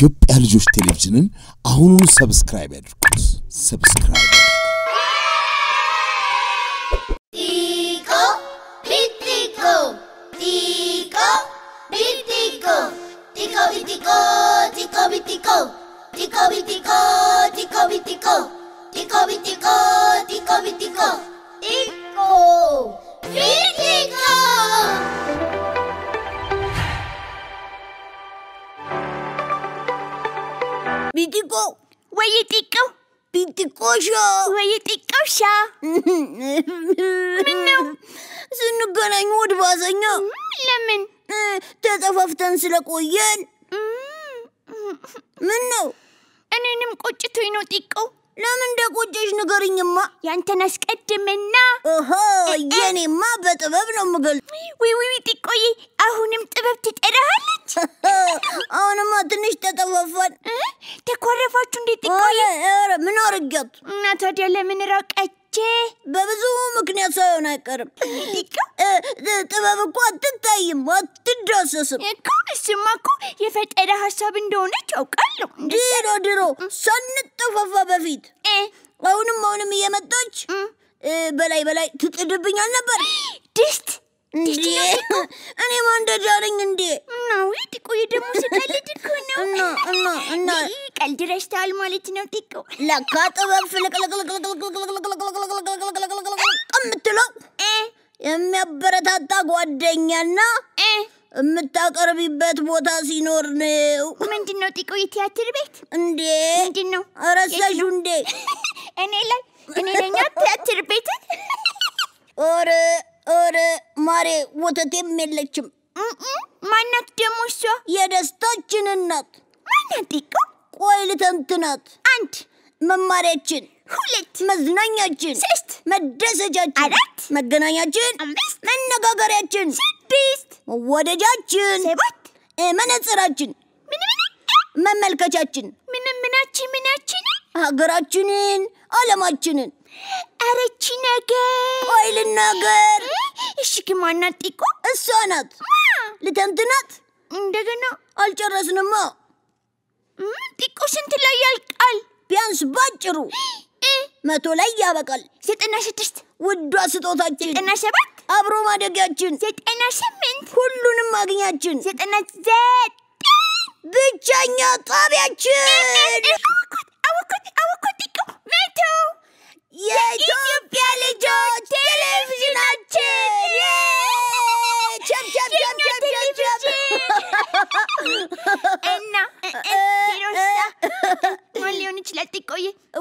የኢትዮጵያ ልጆች ቴሌቪዥንን አሁኑኑ ሰብስክራይብ አድርጉት ሰብስክራይብ ዲኮ ቢቲኮ ዲኮ ቢቲኮ ዲኮ ቢቲኮ ዲኮ ቢቲኮ ዲኮ ቢቲኮ ዲኮ ቢቲኮ ዲኮ ቢቲኮ ዲኮ ቢቲኮ ዲኮ ቢቲኮ Bitico, wayitico, biticosha, wayiticosha. Minum, sunuganayım odvazanya. Lemon. Tezafaftan sıra koyan. Minum. Annenim koca tüynotiko. Lemon da koca şungarınyım ma. Yantan asketti minna. Oho, yani ma betavabram mıgal. Wayitikoyi, ahunim tebaptit erahalit. Ahunum adın işte tebapfan. Tekrar façun dedik ayı. Evet, ben arıgat. Ne tadı lemini rak etçe? Babası o mukniye sayona karım. Dikkat. Tabii bu kuattı dayım, attı drasasım. Konuşma ko, yefet ere hasabın doğuna çok alım. Diro diro, sannet tafafa bafid. Avunum avunum yemet doç. Belay belay, tütüdü bünyanla bar. Dist. Dişti yok. Annem onda carın indi. No, itiko yedim o sıkalıdık onu. No. Kaldıraşta almalı için o tiko. La kata var fıla kala kala kala kala kala kala kala kala kala kala kala kala kala kala kala. Ammetelo. የሚያበረታታ ጓደኛና የምታቀርቢበት ቦታ ሲኖር ነው። ምንድን ነው ጥቆይ ቲያትር ቤት እንዴ? ምንድን ነው አረሳሽ እንዴ? እኔ ላይ ቲያትር ቤት ኦረ ማሬ ወተቴም የለችም። ማናት ደግሞ እሷ? የደስታችን እናት ማናት? ጥቆ ቆይ ልተንትናት አንድ መማሪያችን ሁለት መዝናኛችን ስድስት መደሰቻችን አራት መገናኛችን አምስት መነጋገሪያችን ስድስት መወደጃችን ሰባት መነጽራችን መመልከቻችን ምናችን ሀገራችንን ዓለማችንን አረቺ ነገር ቆይል ነገር እሺ ከማናት ጥቆ እሷ ናት ልተንትናት እንደገና አልጨረስንማ ጥቆ ስንት ላይ ያልቃል ቢያንስ ባጭሩ መቶ ላይ ያበቃል 96 ውዷ ስጦታችን 97 አብሮ ማደጋችን 98 ሁሉንም ማግኛችን 99 ብቻኛ ጣቢያችን አወኩት መቶ የኢትዮጵያ ልጆች ቴሌቪዥናችን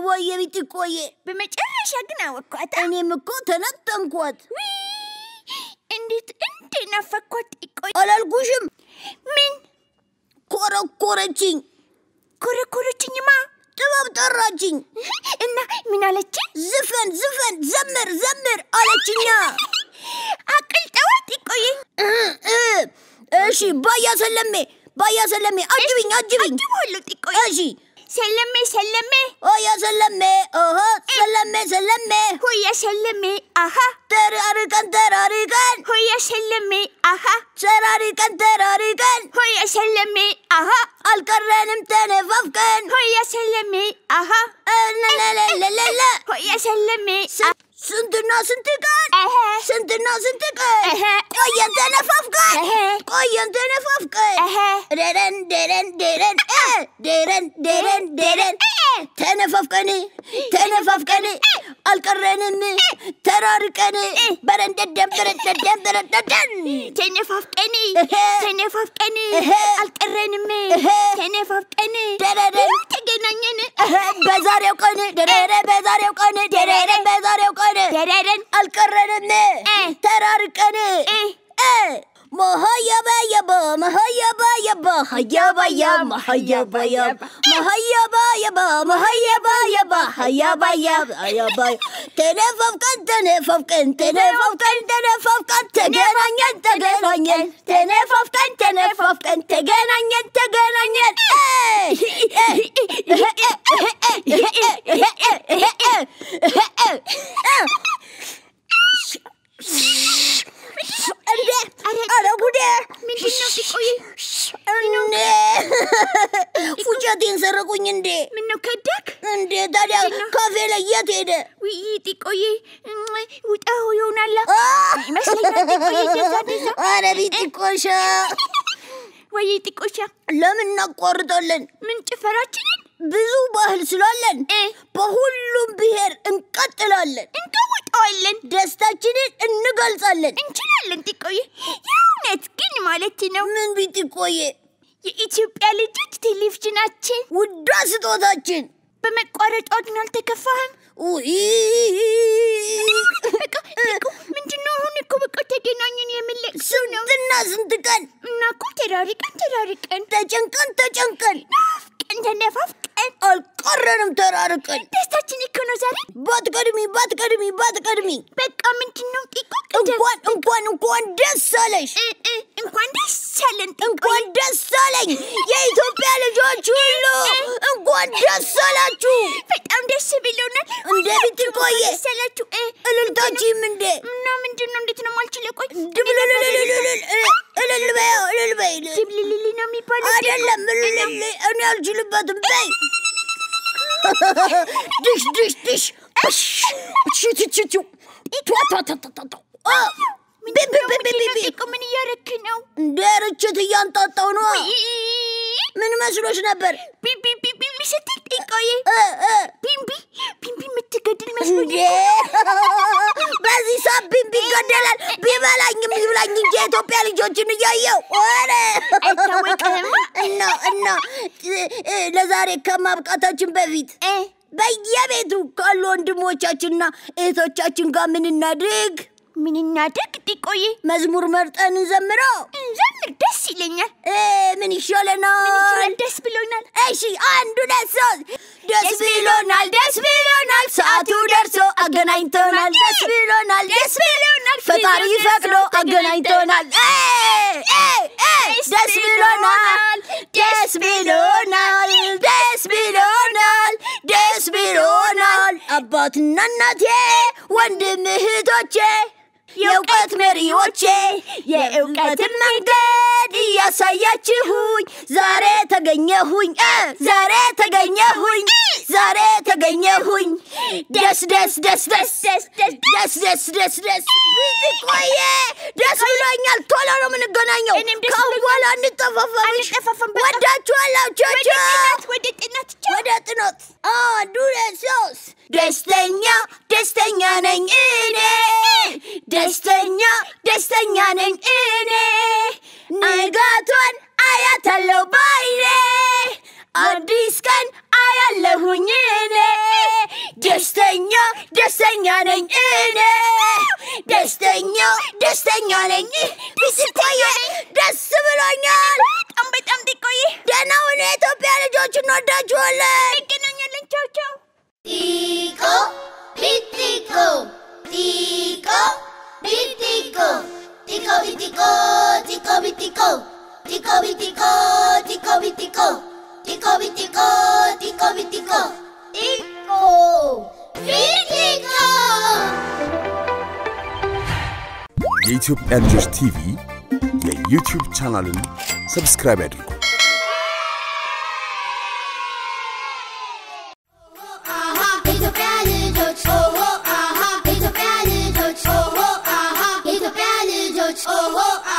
Voye bitikoye. Bemeçerleşe gına vakuat. Annem kotanattan kuat. Endit nafakuat ikoy. Alal kuşum. Min. Korakoraçin. Korakoraçin ma. Tamam tarraçin. Enna min alaçin. Zıfan. Zammir. Alaçin ya. Akıl tavat ikoye. Eşi baya selleme. Acıbin. Acıboğlu ikoye. Eşi. Selleme. Oya selleme. Oho. Selleme. Hoya selleme. Aha. Terarikan. Hoya selleme. Aha. Terarikan. Hoya selleme. Aha. Alkarrenim tenefafkan. Hoya selleme. Aha. La. Hoya selleme. Sündürna sündikan. Aha. Sündürna sündikan. Aha. Koyan tenefafkan. Aha. Aha. Deren. Deren. Tenefafkani. Alkarrenimi. Terarikani. Berendeden. Tenefafkani. Alkarrenimi. Tenefafkani. Dereren. Tegenanyeni. Bezar yok hani. Dereren. Alkarrenimi. Terarikani. Mahayaba yaba Tenefafkan tegenanyen Ara bu ne? Minum tikoyi. Minum ne? ታዲያ ካፌ ላይ የት ሄደ? ውይ ጥቆይ ውጣው ይሆናል ይመስለኛል። ጥቆይ እየሳደሰ አረ ጥቆሻ ወይ ጥቆሻ ለምን እናቋርጣለን? ምን ጭፈራችንን ብዙ ባህል ስላለን በሁሉም ብሔር እንቀጥላለን፣ እንቀጥላለን፣ ደስታችንን እንገልጻለን እንችላለን። ጥቆይ የእውነት ግን ማለት ነው ምን ቢጥቆይ የኢትዮጵያ ልጆች ቴሌቪዥናችን ውድ ስጦታችን በመቋረጥ ኦርዲናል ተከፋህም ኡይ ምንድነው አሁን እኮ በቃ ተገናኙን የምልክሱ ነው። ስንት ቀን እናኮ ተራርቀን ተጨንቀን ተነፋፍቀን አልቀረንም ተራርቀን። ደስታችን እኮ ነው ዛሬ። ባትቀድሚ በቃ ምንድነው ጥቆቅ እንኳን ደስ አለሽ እንኳን ደስ አለኝ የኢትዮጵያ ልጆች ሁሉ እንኳን ደስ አላችሁ። በጣም ደስ ብሎናል። እንደዚህ ቆየ ሰላችሁ እልልታችሁም እንደ እና ምንድነው እንዴት ነው ማልችለው? ቆይ እልልበይ ድብልልልና ሚባል አይደለም እልልል እኔ አልችልበትም በይ ድሽ ቺቺቺ ቷቷቷቷ ምን እያረክ ነው? እንደ ርችት እያንጣጣው ነው። ምን መስሎሽ ነበር? ስትል ጥቆይ ቢምቢ የምትገድል መስሎኝ። በዚህ ሰዓት ቢምቢ ይገደላል። ቢበላኝም ይብላኝ እንጂ የኢትዮጵያ ልጆችን እያየው ኧረ አይታወቅም። እና ለዛሬ ከማብቃታችን በፊት በየቤቱ ካሉ ወንድሞቻችንና እህቶቻችን ጋር ምን እናድርግ? ጥቆይ መዝሙር መርጠን እንዘምር ደስ ይለኛል። ምን ይሻለናል? ደስ ብሎናል። እሺ አንዱ ደስል ደስ ብሎናል ሰዓቱ ደርሶ አገናኝቶናል። ደስ ብሎናል ፈጣሪ ፈቅዶ አገናኝቶናል። ደስ ብሎናል አባትና እናቴ ወንድም እህቶቼ የእውቀት መሪዎቼ የእውቀትን መንገድ እያሳያችሁኝ ዛሬ ተገኘሁኝ ደስ ጥቆዬ ደስ ብሎኛል። ቶሎ ነው የምንገናኘው። ከአሁን በኋላ አንጠፋፋም። ወዳችኋላችሁ። ወደ ጥናት ዱረሶስ ደስተኛ ነኝ እኔ ንጋቷን አያታለሁ ባይኔ አዲስ ቀን አያለሁኝ እኔ ደስተኛ ነኝ እኔ ደስተኛ ነኝ ብስቆየ ደስ ብሎኛል። በጣም ጥቆይ ደህና ሁኑ። የኢትዮጵያ ልጆች እንወዳችኋለን። እንገናኛለን። ቻው ቻው። Ye Ethiopia Lijoch TV ye YouTube channelin subscribe adrigu. Oh,